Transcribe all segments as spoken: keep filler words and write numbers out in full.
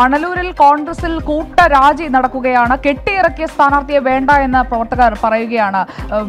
മണലൂരിൽ കോൺഗ്രസിൽ കൂട്ടരാജി നടക്കുകയാണ്. കെട്ടിയിറക്കിയ സ്ഥാനാർത്ഥിയെ വേണ്ട എന്ന് പ്രവർത്തകർ പറയുകയാണ്.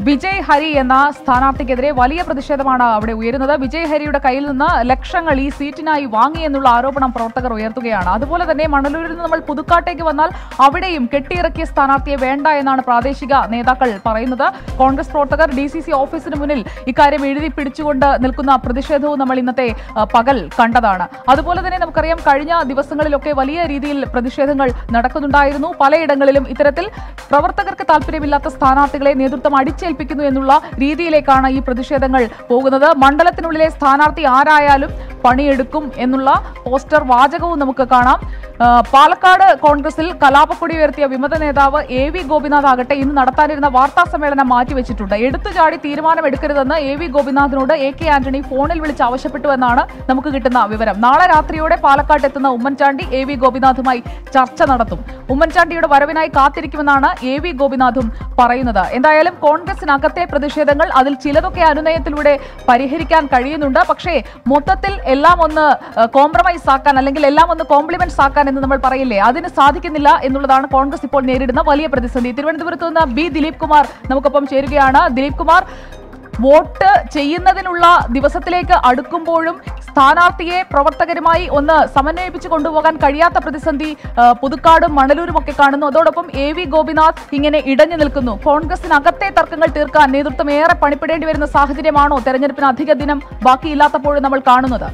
വിജയ് ഹരി എന്ന സ്ഥാനാർത്ഥിക്കെതിരെ വലിയ പ്രതിഷേധമാണ് അവിടെ ഉയരുന്നത്. വിജയ് ഹരിയുടെ കയ്യിൽ നിന്ന് ലക്ഷങ്ങൾ ഈ സീറ്റിനായി വാങ്ങി എന്നുള്ള ആരോപണം പ്രവർത്തകർ ഉയർത്തുകയാണ്. അതുപോലെ തന്നെ മണലൂരിൽ നിന്ന് നമ്മൾ പുതുക്കാട്ടേക്ക് വന്നാൽ അവിടെയും കെട്ടിയിറക്കിയ സ്ഥാനാർത്ഥിയെ വേണ്ട എന്നാണ് പ്രാദേശിക നേതാക്കൾ പറയുന്നത്. കോൺഗ്രസ് പ്രവർത്തകർ ഡി സി സി ഓഫീസിന് മുന്നിൽ ഇക്കാര്യം എഴുതി പിടിച്ചുകൊണ്ട് നിൽക്കുന്ന പ്രതിഷേധവും നമ്മൾ ഇന്നത്തെ പകൽ കണ്ടതാണ്. അതുപോലെ തന്നെ നമുക്കറിയാം, കഴിഞ്ഞ ദിവസങ്ങളിലൊക്കെ വലിയ രീതിയിൽ പ്രതിഷേധങ്ങൾ നടക്കുന്നുണ്ടായിരുന്നു. പലയിടങ്ങളിലും ഇത്തരത്തിൽ പ്രവർത്തകർക്ക് താല്പര്യമില്ലാത്ത സ്ഥാനാർത്ഥികളെ നേതൃത്വം അടിച്ചേൽപ്പിക്കുന്നു എന്നുള്ള രീതിയിലേക്കാണ് ഈ പ്രതിഷേധങ്ങൾ പോകുന്നത്. മണ്ഡലത്തിനുള്ളിലെ സ്ഥാനാർത്ഥി ആരായാലും പണിയെടുക്കും എന്നുള്ള പോസ്റ്റർ വാചകവും നമുക്ക് കാണാം. പാലക്കാട് കോൺഗ്രസിൽ കലാപക്കൊടി ഉയർത്തിയ വിമത നേതാവ് എ വി ഗോപിനാഥ് ആകട്ടെ ഇന്ന് നടത്താനിരുന്ന വാർത്താ സമ്മേളനം മാറ്റിവെച്ചിട്ടുണ്ട്. എടുത്തുചാടി തീരുമാനമെടുക്കരുതെന്ന് എ വി ഗോപിനാഥിനോട് എ കെ ആന്റണി ഫോണിൽ വിളിച്ച് ആവശ്യപ്പെട്ടുവെന്നാണ് നമുക്ക് കിട്ടുന്ന വിവരം. നാളെ രാത്രിയോടെ പാലക്കാട്ട് എത്തുന്ന ഉമ്മൻചാണ്ടി എ വി ഗോപിനാഥുമായി ചർച്ച നടത്തും. ഉമ്മൻചാണ്ടിയുടെ വരവിനായി കാത്തിരിക്കുമെന്നാണ് എ വി ഗോപിനാഥും പറയുന്നത്. എന്തായാലും കോൺഗ്രസിനകത്തെ പ്രതിഷേധങ്ങൾ അതിൽ ചിലതൊക്കെ അനുനയത്തിലൂടെ പരിഹരിക്കാൻ കഴിയുന്നുണ്ട്. പക്ഷേ മൊത്തത്തിൽ എല്ലാം ഒന്ന് കോംപ്രമൈസ് ആക്കാൻ അല്ലെങ്കിൽ എല്ലാം ഒന്ന് കോംപ്ലിമെന്റ്സ് ആക്കാൻ എന്ന് നമ്മൾ പറയില്ലേ, അതിന് സാധിക്കുന്നില്ല എന്നുള്ളതാണ് കോൺഗ്രസ് ഇപ്പോൾ നേരിടുന്ന വലിയ പ്രതിസന്ധി. തിരുവനന്തപുരത്ത് നിന്ന് ബി ദിലീപ് കുമാർ നമുക്കൊപ്പം ചേരുകയാണ്. ദിലീപ് കുമാർ, വോട്ട് ചെയ്യുന്നതിനുള്ള ദിവസത്തിലേക്ക് അടുക്കുമ്പോഴും സ്ഥാനാർത്ഥിയെ പ്രവർത്തകരുമായി ഒന്ന് സമന്വയിപ്പിച്ചു കൊണ്ടുപോകാൻ കഴിയാത്ത പ്രതിസന്ധി പുതുക്കാടും മണലൂരും ഒക്കെ കാണുന്നു. അതോടൊപ്പം എ വി ഗോപിനാഥ് ഇങ്ങനെ ഇടഞ്ഞു നിൽക്കുന്നു. കോൺഗ്രസിനകത്തെ തർക്കങ്ങൾ തീർക്കാൻ നേതൃത്വം ഏറെ പണിപ്പെടേണ്ടി വരുന്ന സാഹചര്യമാണോ തെരഞ്ഞെടുപ്പിന് അധിക ദിനം ബാക്കിയില്ലാത്തപ്പോഴും നമ്മൾ കാണുന്നത്?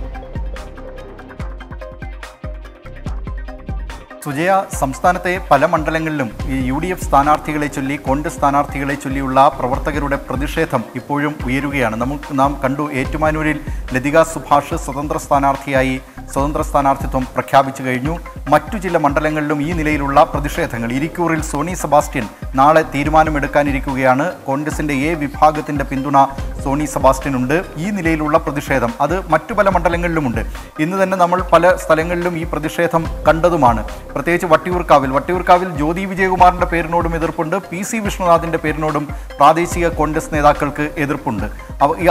സുജയ, സംസ്ഥാനത്തെ പല മണ്ഡലങ്ങളിലും ഈ യു ഡി എഫ് സ്ഥാനാർത്ഥികളെ ചൊല്ലി കോൺഗ്രസ് സ്ഥാനാർത്ഥികളെ ചൊല്ലിയുള്ള പ്രവർത്തകരുടെ പ്രതിഷേധം ഇപ്പോഴും ഉയരുകയാണ്. നമുക്ക് നാം കണ്ടു, ഏറ്റുമാനൂരിൽ ലതിക സുഭാഷ് സ്വതന്ത്ര സ്ഥാനാർത്ഥിയായി സ്വതന്ത്ര സ്ഥാനാർത്ഥിത്വം പ്രഖ്യാപിച്ചു കഴിഞ്ഞു. മറ്റു ചില മണ്ഡലങ്ങളിലും ഈ നിലയിലുള്ള പ്രതിഷേധങ്ങൾ. ഇരിക്കൂറിൽ സോണി സെബാസ്റ്റ്യൻ നാളെ തീരുമാനമെടുക്കാനിരിക്കുകയാണ്. കോൺഗ്രസിൻ്റെ എ വിഭാഗത്തിൻ്റെ പിന്തുണ സോണി സെബാസ്റ്റ്യനുണ്ട്. ഈ നിലയിലുള്ള പ്രതിഷേധം അത് മറ്റു പല മണ്ഡലങ്ങളിലുമുണ്ട്. ഇന്ന് തന്നെ നമ്മൾ പല സ്ഥലങ്ങളിലും ഈ പ്രതിഷേധം കണ്ടതുമാണ്. പ്രത്യേകിച്ച് വട്ടിയൂർക്കാവിൽ വട്ടിയൂർക്കാവിൽ ജ്യോതി വിജയകുമാറിൻ്റെ പേരിനോടും എതിർപ്പുണ്ട്. പി സി വിഷ്ണുനാഥിൻ്റെ പേരിനോടും പ്രാദേശിക കോൺഗ്രസ് നേതാക്കൾക്ക് എതിർപ്പുണ്ട്.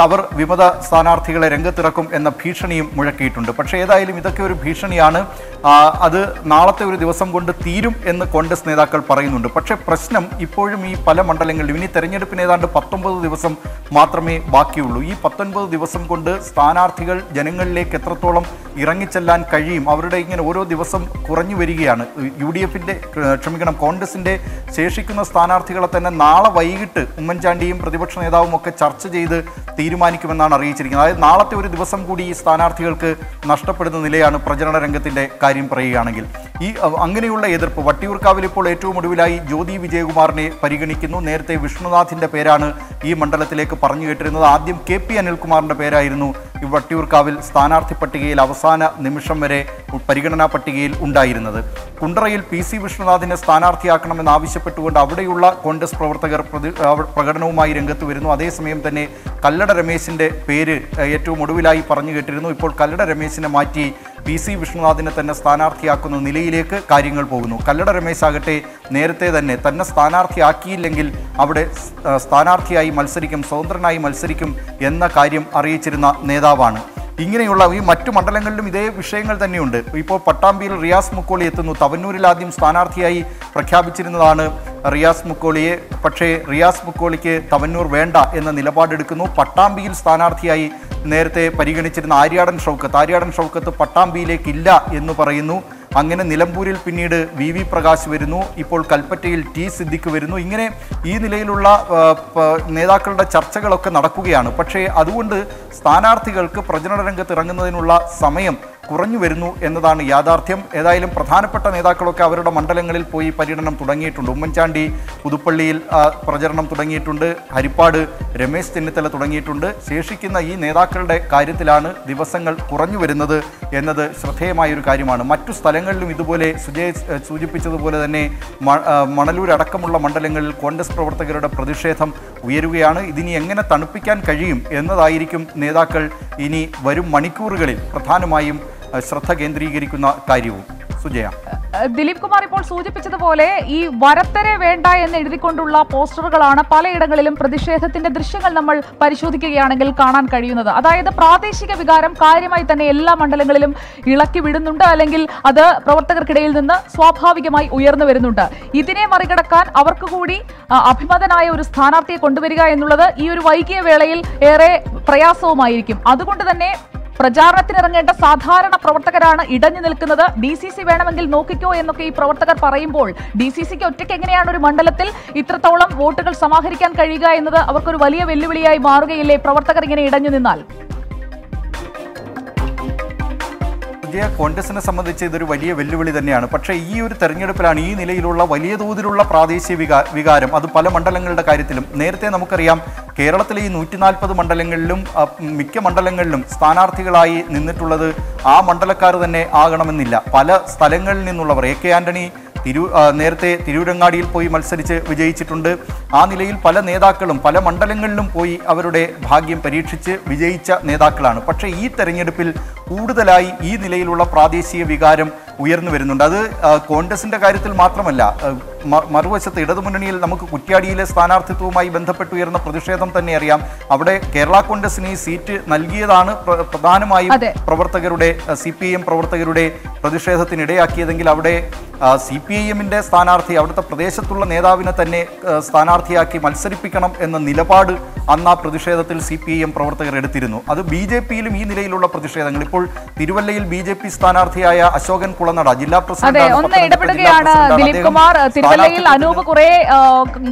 അവർ വിമത സ്ഥാനാർത്ഥികളെ രംഗത്തിറക്കും എന്ന ഭീഷണിയും മുഴക്കിയിട്ടുണ്ട്. പക്ഷേ ഏതായാലും ഇതൊക്കെ ഒരു ഭീഷണിയാണ്. അത് നാളത്തെ ഒരു ദിവസം കൊണ്ട് തീരും എന്ന് കോൺഗ്രസ് നേതാക്കൾ പറയുന്നുണ്ട്. പക്ഷേ പ്രശ്നം ഇപ്പോഴും ഈ പല മണ്ഡലങ്ങളിലും, ഇനി തെരഞ്ഞെടുപ്പിന് ഏതാണ്ട് പത്തൊമ്പത് ദിവസം മാത്രമേ ബാക്കിയുള്ളൂ. ഈ പത്തൊൻപത് ദിവസം കൊണ്ട് സ്ഥാനാർത്ഥികൾ ജനങ്ങളിലേക്ക് എത്രത്തോളം ഇറങ്ങിച്ചെല്ലാൻ കഴിയും? അവരുടെ ഇങ്ങനെ ഓരോ ദിവസം കുറഞ്ഞു വരികയാണ്. യു ഡി എഫിൻ്റെ ക്ഷമിക്കണം കോൺഗ്രസിൻ്റെ ശേഷിക്കുന്ന സ്ഥാനാർത്ഥികളെ തന്നെ നാളെ വൈകിട്ട് ഉമ്മൻചാണ്ടിയും പ്രതിപക്ഷ നേതാവും ഒക്കെ ചർച്ച ചെയ്ത് തീരുമാനിക്കുമെന്നാണ് അറിയിച്ചിരിക്കുന്നത്. അതായത് നാളത്തെ ഒരു ദിവസം കൂടി ഈ സ്ഥാനാർത്ഥികൾക്ക് നഷ്ടപ്പെടുന്ന നിലയാണ് പ്രചരണ രംഗത്തിൻ്റെ കാര്യം പറയുകയാണെങ്കിൽ. ഈ അങ്ങനെയുള്ള എതിർപ്പ് വട്ടിയൂർക്കാവിൽ ഇപ്പോൾ ഏറ്റവും ഒടുവിലായി ജ്യോതി വിജയകുമാറിനെ പരിഗണിക്കുന്നു. നേരത്തെ വിഷ്ണുനാഥിൻ്റെ പേരാണ് ഈ മണ്ഡലത്തിലേക്ക് പറഞ്ഞു കേട്ടിരുന്നത്. ആദ്യം കെ പി അനിൽകുമാറിൻ്റെ പേരായിരുന്നു ഈ വട്ടിയൂർക്കാവിൽ സ്ഥാനാർത്ഥി പട്ടികയിൽ അവസാന നിമിഷം വരെ പരിഗണനാ പട്ടികയിൽ ഉണ്ടായിരുന്നത്. കുണ്ടറയിൽ പി സി വിഷ്ണുനാഥിനെ സ്ഥാനാർത്ഥിയാക്കണമെന്നാവശ്യപ്പെട്ടുകൊണ്ട് അവിടെയുള്ള കോൺഗ്രസ് പ്രവർത്തകർ പ്രകടനവുമായി രംഗത്ത് വരുന്നു. അതേസമയം തന്നെ കല്ലട രമേശിൻ്റെ പേര് ഏറ്റവും ഒടുവിലായി പറഞ്ഞു കേട്ടിരുന്നു. ഇപ്പോൾ കല്ലട രമേശിനെ മാറ്റി പി സി വിഷ്ണുനാഥിനെ തന്നെ സ്ഥാനാർത്ഥിയാക്കുന്ന നിലയിലേക്ക് കാര്യങ്ങൾ പോകുന്നു. കല്ലട രമേശ് ആകട്ടെ നേരത്തെ തന്നെ തന്നെ സ്ഥാനാർത്ഥിയാക്കിയില്ലെങ്കിൽ അവിടെ സ്ഥാനാർത്ഥിയായി മത്സരിക്കും, സ്വതന്ത്രനായി മത്സരിക്കും എന്ന കാര്യം അറിയിച്ചിരുന്ന നേതാവാണ്. ഇങ്ങനെയുള്ള ഈ മറ്റു മണ്ഡലങ്ങളിലും ഇതേ വിഷയങ്ങൾ തന്നെയുണ്ട്. ഇപ്പോൾ പട്ടാമ്പിയിൽ റിയാസ് മുക്കോളി എത്തുന്നു. തവന്നൂരിൽ ആദ്യം സ്ഥാനാർത്ഥിയായി പ്രഖ്യാപിച്ചിരുന്നതാണ് റിയാസ് മുക്കോളിയെ. പക്ഷേ റിയാസ് മുക്കോളിക്ക് തവന്നൂർ വേണ്ട എന്ന നിലപാടെടുക്കുന്നു. പട്ടാമ്പിയിൽ സ്ഥാനാർത്ഥിയായി നേരത്തെ പരിഗണിച്ചിരുന്ന ആര്യാടൻ ഷൗക്കത്ത് ആര്യാടൻ ഷൗക്കത്ത് പട്ടാമ്പിയിലേക്കില്ല എന്ന് പറയുന്നു. അങ്ങനെ നിലമ്പൂരിൽ പിന്നീട് വി വി പ്രകാശ് വരുന്നു. ഇപ്പോൾ കൽപ്പറ്റയിൽ ടി സിദ്ദിഖ് വരുന്നു. ഇങ്ങനെ ഈ നിലയിലുള്ള നേതാക്കളുടെ ചർച്ചകളൊക്കെ നടക്കുകയാണ്. പക്ഷേ അതുകൊണ്ട് സ്ഥാനാർത്ഥികൾക്ക് പ്രചരണ രംഗത്ത് ഇറങ്ങുന്നതിനുള്ള സമയം കുറഞ്ഞു വരുന്നു എന്നതാണ് യാഥാർത്ഥ്യം. ഏതായാലും പ്രധാനപ്പെട്ട നേതാക്കളൊക്കെ അവരുടെ മണ്ഡലങ്ങളിൽ പോയി പര്യടനം തുടങ്ങിയിട്ടുണ്ട്. ഉമ്മൻചാണ്ടി പുതുപ്പള്ളിയിൽ പ്രചരണം തുടങ്ങിയിട്ടുണ്ട്. ഹരിപ്പാട് രമേശ് ചെന്നിത്തല തുടങ്ങിയിട്ടുണ്ട്. ശേഷിക്കുന്ന ഈ നേതാക്കളുടെ കാര്യത്തിലാണ് ദിവസങ്ങൾ കുറഞ്ഞു വരുന്നത് എന്നത് ശ്രദ്ധേയമായൊരു കാര്യമാണ്. മറ്റു സ്ഥലങ്ങളിലും ഇതുപോലെ സുജയ് സൂചിപ്പിച്ചതുപോലെ തന്നെ മണലൂരടക്കമുള്ള മണ്ഡലങ്ങളിൽ കോൺഗ്രസ് പ്രവർത്തകരുടെ പ്രതിഷേധം ഉയരുകയാണ്. ഇതിനി എങ്ങനെ തണുപ്പിക്കാൻ കഴിയും എന്നതായിരിക്കും നേതാക്കൾ ഇനി വരും മണിക്കൂറുകളിൽ പ്രധാനമായും ശ്രദ്ധ കേന്ദ്രീകരിക്കുന്ന കാര്യവും. സുജയ, ദിലീപ് കുമാർ ഇപ്പോൾ സൂചിപ്പിച്ചതുപോലെ ഈ വരത്തരെ വേണ്ട എന്ന് എഴുതിക്കൊണ്ടുള്ള പോസ്റ്ററുകളാണ് പലയിടങ്ങളിലും പ്രതിഷേധത്തിന്റെ ദൃശ്യങ്ങൾ നമ്മൾ പരിശോധിക്കുകയാണെങ്കിൽ കാണാൻ കഴിയുന്നത്. അതായത് പ്രാദേശിക വികാരം കാര്യമായി തന്നെ എല്ലാ മണ്ഡലങ്ങളിലും ഇളക്കി വിടുന്നുണ്ട്, അല്ലെങ്കിൽ അത് പ്രവർത്തകർക്കിടയിൽ നിന്ന് സ്വാഭാവികമായി ഉയർന്നു വരുന്നുണ്ട്. ഇതിനെ മറികടക്കാൻ അവർക്ക് കൂടി അഭിമതനായ ഒരു സ്ഥാനാർത്ഥിയെ കൊണ്ടുവരിക എന്നുള്ളത് ഈ ഒരു വൈകിയ വേളയിൽ ഏറെ പ്രയാസവുമായിരിക്കും. അതുകൊണ്ട് തന്നെ പ്രചാരണത്തിനിറങ്ങേണ്ട സാധാരണ പ്രവർത്തകരാണ് ഇടഞ്ഞു നിൽക്കുന്നത്. ഡി സി സി വേണമെങ്കിൽ നോക്കിക്കോ എന്നൊക്കെ ഈ പ്രവർത്തകർ പറയുമ്പോൾ ഡി സി സിക്ക് ഒറ്റയ്ക്ക് എങ്ങനെയാണ് ഒരു മണ്ഡലത്തിൽ ഇത്രത്തോളം വോട്ടുകൾ സമാഹരിക്കാൻ കഴിയുക എന്നത് അവർക്കൊരു വലിയ വെല്ലുവിളിയായി മാറുകയില്ലേ പ്രവർത്തകർ ഇങ്ങനെ ഇടഞ്ഞു നിന്നാൽ? കോൺഗ്രസിനെ സംബന്ധിച്ച് ഇതൊരു വലിയ വെല്ലുവിളി തന്നെയാണ്. പക്ഷേ ഈ ഒരു തെരഞ്ഞെടുപ്പിലാണ് ഈ നിലയിലുള്ള വലിയ തോതിലുള്ള പ്രാദേശിക വികാരം, അത് പല മണ്ഡലങ്ങളുടെ കാര്യത്തിലും നേരത്തെ നമുക്കറിയാം, കേരളത്തിലെ ഈ നൂറ്റി നാൽപ്പത് മണ്ഡലങ്ങളിലും മിക്ക മണ്ഡലങ്ങളിലും സ്ഥാനാർത്ഥികളായി നിന്നിട്ടുള്ളത് ആ മണ്ഡലക്കാർ തന്നെ ആകണമെന്നില്ല. പല സ്ഥലങ്ങളിൽ നിന്നുള്ളവർ, എ കെ ആൻ്റണി തിരു നേരത്തെ തിരൂരങ്ങാടിയിൽ പോയി മത്സരിച്ച് വിജയിച്ചിട്ടുണ്ട്. ആ നിലയിൽ പല നേതാക്കളും പല മണ്ഡലങ്ങളിലും പോയി അവരുടെ ഭാഗ്യം പരീക്ഷിച്ച് വിജയിച്ച നേതാക്കളാണ്. പക്ഷേ ഈ തെരഞ്ഞെടുപ്പിൽ കൂടുതലായി ഈ നിലയിലുള്ള പ്രാദേശിക വികാരം ഉയർന്നു വരുന്നുണ്ട്. അത് കോൺഗ്രസിൻ്റെ കാര്യത്തിൽ മാത്രമല്ല, മറുവശത്ത് ഇടതുമുന്നണിയിൽ നമുക്ക് കുറ്റ്യാടിയിലെ സ്ഥാനാർത്ഥിത്വവുമായി ബന്ധപ്പെട്ടുയർന്ന പ്രതിഷേധം തന്നെ അറിയാം. അവിടെ കേരള കോൺഗ്രസിന് ഈ സീറ്റ് നൽകിയതാണ് പ്രധാനമായും പ്രവർത്തകരുടെ സി പി ഐ എം പ്രവർത്തകരുടെ പ്രതിഷേധത്തിനിടയാക്കിയതെങ്കിൽ അവിടെ സി പി ഐ എമ്മിൻ്റെ സ്ഥാനാർത്ഥി അവിടുത്തെ പ്രദേശത്തുള്ള നേതാവിനെ തന്നെ സ്ഥാനാർത്ഥിയാക്കി മത്സരിപ്പിക്കണം എന്ന നിലപാട് അന്ന് ആ പ്രതിഷേധത്തിൽ സി പി ഐ എം പ്രവർത്തകർ എടുത്തിരുന്നു. അത് ബി ജെ പിയിലും ഈ നിലയിലുള്ള പ്രതിഷേധങ്ങൾ ഇപ്പോൾ തിരുവല്ലയിൽ ബി ജെ പി സ്ഥാനാർത്ഥിയായ അശോകൻ കുളനട ജില്ലാ പ്രസിഡന്റ് ിൽ അനൂപ് കുറെ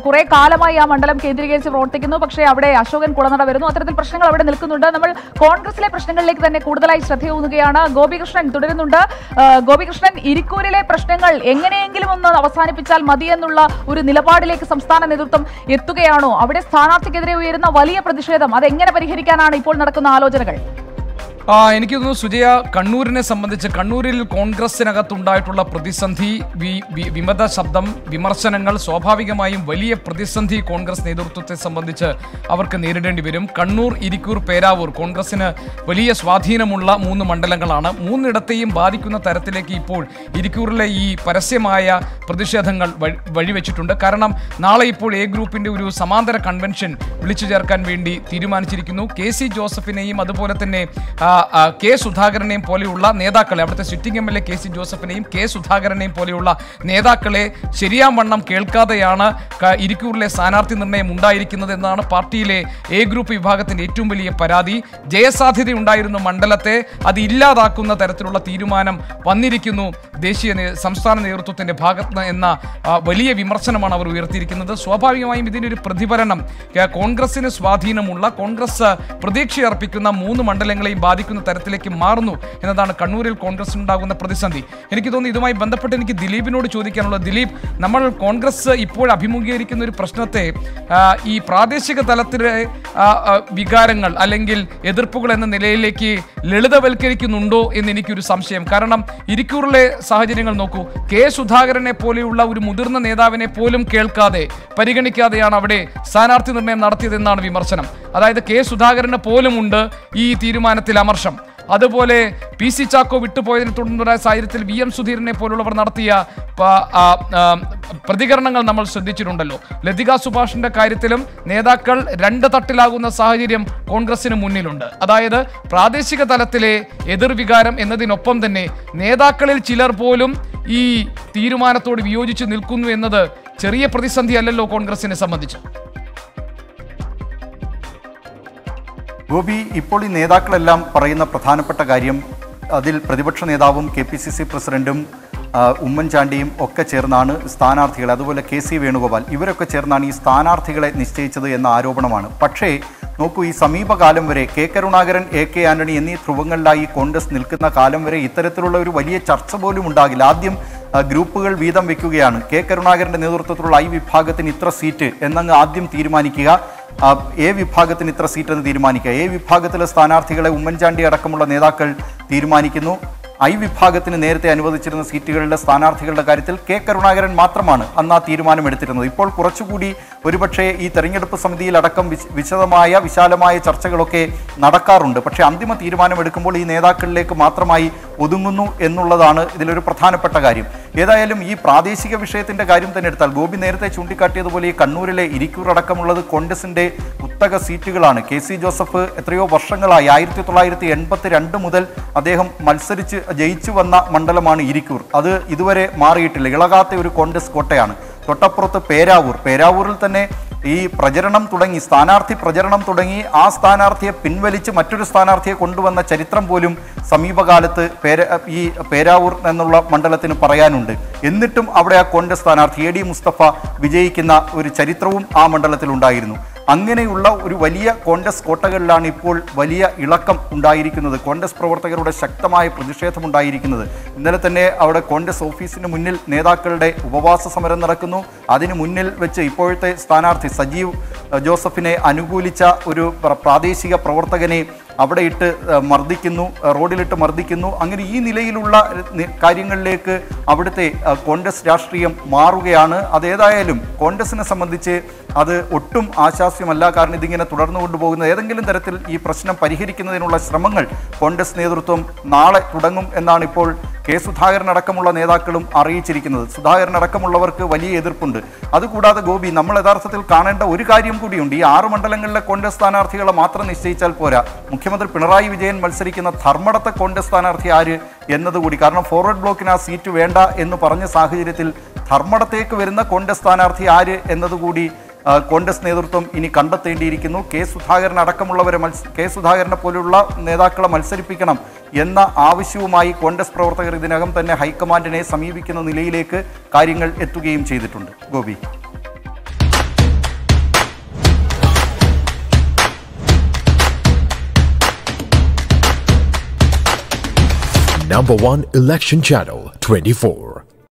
കുറെ കാലമായി ആ മണ്ഡലം കേന്ദ്രീകരിച്ച് പ്രവർത്തിക്കുന്നു. പക്ഷേ അവിടെ അശോകൻ കുളനട വരുന്നു. അത്തരത്തിൽ പ്രശ്നങ്ങൾ അവിടെ നിൽക്കുന്നുണ്ട്. നമ്മൾ കോൺഗ്രസിലെ പ്രശ്നങ്ങളിലേക്ക് തന്നെ കൂടുതലായി ശ്രദ്ധയൂന്നുകയാണ്. ഗോപികൃഷ്ണൻ തുടരുന്നുണ്ട്. ഗോപികൃഷ്ണൻ, ഇരിക്കൂരിലെ പ്രശ്നങ്ങൾ എങ്ങനെയെങ്കിലും ഒന്ന് അവസാനിപ്പിച്ചാൽ മതിയെന്നുള്ള ഒരു നിലപാടിലേക്ക് സംസ്ഥാന നേതൃത്വം എത്തുകയാണോ? അവിടെ സ്ഥാനാർത്ഥിക്കെതിരെ ഉയരുന്ന വലിയ പ്രതിഷേധം അതെങ്ങനെ പരിഹരിക്കാനാണ് ഇപ്പോൾ നടക്കുന്ന ആലോചനകൾ? ആ എനിക്ക് തോന്നുന്നു സുജയ, കണ്ണൂരിനെ സംബന്ധിച്ച് കണ്ണൂരിൽ കോൺഗ്രസിനകത്തുണ്ടായിട്ടുള്ള പ്രതിസന്ധി, വിമത ശബ്ദം, വിമർശനങ്ങൾ സ്വാഭാവികമായും വലിയ പ്രതിസന്ധി കോൺഗ്രസ് നേതൃത്വത്തെ സംബന്ധിച്ച് അവർക്ക് നേരിടേണ്ടി വരും. കണ്ണൂർ, ഇരിക്കൂർ, പേരാവൂർ കോൺഗ്രസിന് വലിയ സ്വാധീനമുള്ള മൂന്ന് മണ്ഡലങ്ങളാണ്. മൂന്നിടത്തെയും ബാധിക്കുന്ന തരത്തിലേക്ക് ഇപ്പോൾ ഇരിക്കൂറിലെ ഈ പരസ്യമായ പ്രതിഷേധങ്ങൾ വഴിവെച്ചിട്ടുണ്ട്. കാരണം നാളെ ഇപ്പോൾ എ ഗ്രൂപ്പിൻ്റെ ഒരു സമാന്തര കൺവെൻഷൻ വിളിച്ചു ചേർക്കാൻ വേണ്ടി തീരുമാനിച്ചിരിക്കുന്നു. കെ സി ജോസഫിനെയും അതുപോലെ തന്നെ കെ സുധാകരനെയും പോലെയുള്ള നേതാക്കളെ, അവിടുത്തെ sitting M L A K C ജോസഫിനെയും കെ സുധാകരനെയും പോലെയുള്ള നേതാക്കളെ ശരിയാവണ്ണം കേൾക്കാതെയാണ് ഇരിക്കൂറിലെ സ്ഥാനാർത്ഥി നിർണ്ണയം ഉണ്ടായിരിക്കുന്നത് എന്നാണ് പാർട്ടിയിലെ എ ഗ്രൂപ്പ് വിഭാഗത്തിൻ്റെ ഏറ്റവും വലിയ പരാതി. ജയസാധ്യതയുണ്ടായിരുന്ന മണ്ഡലത്തെ അത് ഇല്ലാതാക്കുന്ന തരത്തിലുള്ള തീരുമാനം വന്നിരിക്കുന്നു ദേശീയ സംസ്ഥാന നേതൃത്വത്തിൻ്റെ ഭാഗത്ത് എന്ന വലിയ വിമർശനമാണ് അവർ ഉയർത്തിയിരിക്കുന്നത്. സ്വാഭാവികമായും ഇതിനൊരു പ്രതിഫലനം കോൺഗ്രസിന് സ്വാധീനമുള്ള, കോൺഗ്രസ് പ്രതീക്ഷയർപ്പിക്കുന്ന മൂന്ന് മണ്ഡലങ്ങളെയും ബാധിക്കുന്ന തരത്തിലേക്ക് മാറുന്നു എന്നതാണ് കണ്ണൂരിൽ കോൺഗ്രസിനുണ്ടാകുന്ന പ്രതിസന്ധി. എനിക്ക് തോന്നുന്നു ഇതുമായി ബന്ധപ്പെട്ട് എനിക്ക് ദിലീപിനോട് ചോദിക്കാനുള്ളത്, ദിലീപ്, നമ്മൾ കോൺഗ്രസ് ഇപ്പോൾ അഭിമുഖീകരിക്കുന്ന ഒരു പ്രശ്നത്തെ ഈ പ്രാദേശിക തലത്തിലെ വികാരങ്ങൾ അല്ലെങ്കിൽ എതിർപ്പുകൾ എന്ന നിലയിലേക്ക് ലളിതവൽക്കരിക്കുന്നുണ്ടോ എന്ന് എനിക്കൊരു സംശയം. കാരണം ഇരിക്കൂറിലെ സാഹചര്യങ്ങൾ നോക്കൂ. കെ സുധാകരനെ പോലെയുള്ള ഒരു മുതിർന്ന നേതാവിനെ പോലും കേൾക്കാതെ, പരിഗണിക്കാതെയാണ് അവിടെ സ്ഥാനാർത്ഥി നിർണ്ണയം നടത്തിയതെന്നാണ് വിമർശനം. അതായത് കെ സുധാകരന് പോലുമുണ്ട് ഈ തീരുമാനത്തിൽ അമർഷം. അതുപോലെ പി സി ചാക്കോ വിട്ടുപോയതിനെ തുടർന്നുണ്ടായ സാഹചര്യത്തിൽ വി എം സുധീരനെ പോലുള്ളവർ നടത്തിയ പ്രതികരണങ്ങൾ നമ്മൾ ശ്രദ്ധിച്ചിട്ടുണ്ടല്ലോ. ലതിക സുഭാഷിൻ്റെ കാര്യത്തിലും നേതാക്കൾ രണ്ട് തട്ടിലാകുന്ന സാഹചര്യം കോൺഗ്രസിന് മുന്നിലുണ്ട്. അതായത് പ്രാദേശിക തലത്തിലെ എതിർവികാരം എന്നതിനൊപ്പം തന്നെ നേതാക്കളിൽ ചിലർ പോലും ഈ തീരുമാനത്തോട് വിയോജിച്ച് നിൽക്കുന്നു എന്നത് ചെറിയ പ്രതിസന്ധി അല്ലല്ലോ കോൺഗ്രസിനെ സംബന്ധിച്ച്. ഗോപി, ഇപ്പോൾ ഈ നേതാക്കളെല്ലാം പറയുന്ന പ്രധാനപ്പെട്ട കാര്യം, അതിൽ പ്രതിപക്ഷ നേതാവും കെ പി സി സി പ്രസിഡൻറ്റും ഉമ്മൻചാണ്ടിയും ഒക്കെ ചേർന്നാണ് സ്ഥാനാർത്ഥികളെ, അതുപോലെ കെ സി വേണുഗോപാൽ ഇവരൊക്കെ ചേർന്നാണ് ഈ സ്ഥാനാർത്ഥികളെ നിശ്ചയിച്ചത് എന്ന ആരോപണമാണ്. പക്ഷേ നോക്കൂ, ഈ സമീപകാലം വരെ K Karunakaran, A K Antony എന്നീ ധ്രുവങ്ങളിലായി കോൺഗ്രസ് നിൽക്കുന്ന കാലം വരെ ഇത്തരത്തിലുള്ള ഒരു വലിയ ചർച്ച പോലും ഉണ്ടാകില്ല. ആദ്യം ഗ്രൂപ്പുകൾ വീതം വയ്ക്കുകയാണ്. കെ കരുണാകരൻ്റെ നേതൃത്വത്തിലുള്ള ഐ വിഭാഗത്തിന് ഇത്ര സീറ്റ് എന്നങ്ങ് ആദ്യം തീരുമാനിക്കുക, എ വിഭാഗത്തിന് ഇത്ര സീറ്റെന്ന് തീരുമാനിക്കുക. എ വിഭാഗത്തിലെ സ്ഥാനാർത്ഥികളെ ഉമ്മൻചാണ്ടി അടക്കമുള്ള നേതാക്കൾ തീരുമാനിക്കുന്നു. I വിഭാഗത്തിന് നേരത്തെ അനുവദിച്ചിരുന്ന സീറ്റുകളുടെ സ്ഥാനാർത്ഥികളുടെ കാര്യത്തിൽ കെ കരുണാകരൻ മാത്രമാണ് അന്ന് ആ തീരുമാനം എടുത്തിരുന്നത്. ഇപ്പോൾ കുറച്ചുകൂടി ഒരുപക്ഷേ ഈ തെരഞ്ഞെടുപ്പ് സമിതിയിൽ അടക്കം വിശദമായ വിശാലമായ ചർച്ചകളൊക്കെ നടക്കാറുണ്ട്. പക്ഷേ അന്തിമ തീരുമാനം എടുക്കുമ്പോൾ ഈ നേതാക്കളിലേക്ക് മാത്രമായി ഒതുങ്ങുന്നു എന്നുള്ളതാണ് ഇതിലൊരു പ്രധാനപ്പെട്ട കാര്യം. ഏതായാലും ഈ പ്രാദേശിക വിഷയത്തിൻ്റെ കാര്യം തന്നെ എടുത്താൽ ഗോപി നേരത്തെ ചൂണ്ടിക്കാട്ടിയതുപോലെ ഈ കണ്ണൂരിലെ ഇരിക്കൂർ അടക്കമുള്ളത് കോൺഗ്രസിൻ്റെ കുത്തക സീറ്റുകളാണ്. കെ സി ജോസഫ് എത്രയോ വർഷങ്ങളായി ആയിരത്തി തൊള്ളായിരത്തി എൺപത്തി രണ്ട് മുതൽ അദ്ദേഹം മത്സരിച്ച് ജയിച്ചു വന്ന മണ്ഡലമാണ് ഇരിക്കൂർ. അത് ഇതുവരെ മാറിയിട്ടില്ല. ഇളകാത്ത ഒരു കോൺഗ്രസ് കോട്ടയാണ്. തൊട്ടപ്പുറത്ത് പേരാവൂർ, പേരാവൂരിൽ തന്നെ ഈ പ്രചരണം തുടങ്ങി സ്ഥാനാർത്ഥി പ്രചരണം തുടങ്ങി ആ സ്ഥാനാർത്ഥിയെ പിൻവലിച്ച് മറ്റൊരു സ്ഥാനാർത്ഥിയെ കൊണ്ടുവന്ന ചരിത്രം പോലും സമീപകാലത്ത് പേര ഈ പേരാവൂർ എന്നുള്ള മണ്ഡലത്തിന് പറയാനുണ്ട്. എന്നിട്ടും അവിടെ ആ കോൺഗ്രസ് സ്ഥാനാർത്ഥി എ ഡി മുസ്തഫ വിജയിക്കുന്ന ഒരു ചരിത്രവും ആ മണ്ഡലത്തിലുണ്ടായിരുന്നു. അങ്ങനെയുള്ള ഒരു വലിയ കോൺഗ്രസ് കോട്ടകളിലാണ് ഇപ്പോൾ വലിയ ഇളക്കം ഉണ്ടായിരിക്കുന്നത്, കോൺഗ്രസ് പ്രവർത്തകരുടെ ശക്തമായ പ്രതിഷേധമുണ്ടായിരിക്കുന്നത്. ഇന്നലെ തന്നെ അവിടെ കോൺഗ്രസ് ഓഫീസിന് മുന്നിൽ നേതാക്കളുടെ ഉപവാസ സമരം നടക്കുന്നു. അതിന് മുന്നിൽ വെച്ച് ഇപ്പോഴത്തെ സ്ഥാനാർത്ഥി സജീവ് ജോസഫിനെ അനുകൂലിച്ച ഒരു പ്രാദേശിക പ്രവർത്തകനെ അവിടെ ഇട്ട് മർദ്ദിക്കുന്നു, റോഡിലിട്ട് മർദ്ദിക്കുന്നു. അങ്ങനെ ഈ നിലയിലുള്ള കാര്യങ്ങളിലേക്ക് അവിടുത്തെ കോൺഗ്രസ് രാഷ്ട്രീയം മാറുകയാണ്. അതേതായാലും കോൺഗ്രസിനെ സംബന്ധിച്ച് അത് ഒട്ടും ആശാസ്യമല്ല. കാരണം ഇതിങ്ങനെ തുടർന്നു കൊണ്ടുപോകുന്നത് ഏതെങ്കിലും തരത്തിൽ ഈ പ്രശ്നം പരിഹരിക്കുന്നതിനുള്ള ശ്രമങ്ങൾ കോൺഗ്രസ് നേതൃത്വം നാളെ തുടങ്ങും എന്നാണ് ഇപ്പോൾ കെ സുധാകരൻ അടക്കമുള്ള നേതാക്കളും അറിയിച്ചിരിക്കുന്നത്. സുധാകരൻ അടക്കമുള്ളവർക്ക് വലിയ എതിർപ്പുണ്ട്. അതുകൂടാതെ ഗോപി, നമ്മൾ യഥാർത്ഥത്തിൽ കാണേണ്ട ഒരു കാര്യം കൂടിയുണ്ട്. ഈ ആറ് മണ്ഡലങ്ങളിലെ കോൺഗ്രസ് സ്ഥാനാർത്ഥികളെ മാത്രം നിശ്ചയിച്ചാൽ പോരാ. മുഖ്യമന്ത്രി പിണറായി വിജയൻ മത്സരിക്കുന്ന ധർമ്മടത്തെ കോൺഗ്രസ് സ്ഥാനാർത്ഥി ആര് എന്നതുകൂടി. കാരണം ഫോർവേഡ് ബ്ലോക്കിന് ആ സീറ്റ് വേണ്ട എന്ന് പറഞ്ഞ സാഹചര്യത്തിൽ ധർമ്മടത്തേക്ക് വരുന്ന കോൺഗ്രസ് സ്ഥാനാർത്ഥി ആര് എന്നതുകൂടി കോൺഗ്രസ് നേതൃത്വം ഇനി കണ്ടെത്തേണ്ടിയിരിക്കുന്നു. കെ സുധാകരൻ അടക്കമുള്ളവരെ മത്സ കെ സുധാകരനെ പോലുള്ള നേതാക്കളെ മത്സരിപ്പിക്കണം എന്ന ആവശ്യവുമായി കോൺഗ്രസ് പ്രവർത്തകർ ഇതിനകം തന്നെ ഹൈക്കമാൻഡിനെ സമീപിക്കുന്ന നിലയിലേക്ക് കാര്യങ്ങൾ എത്തുകയും ചെയ്തിട്ടുണ്ട്. Gopi, number one election channel twenty-four.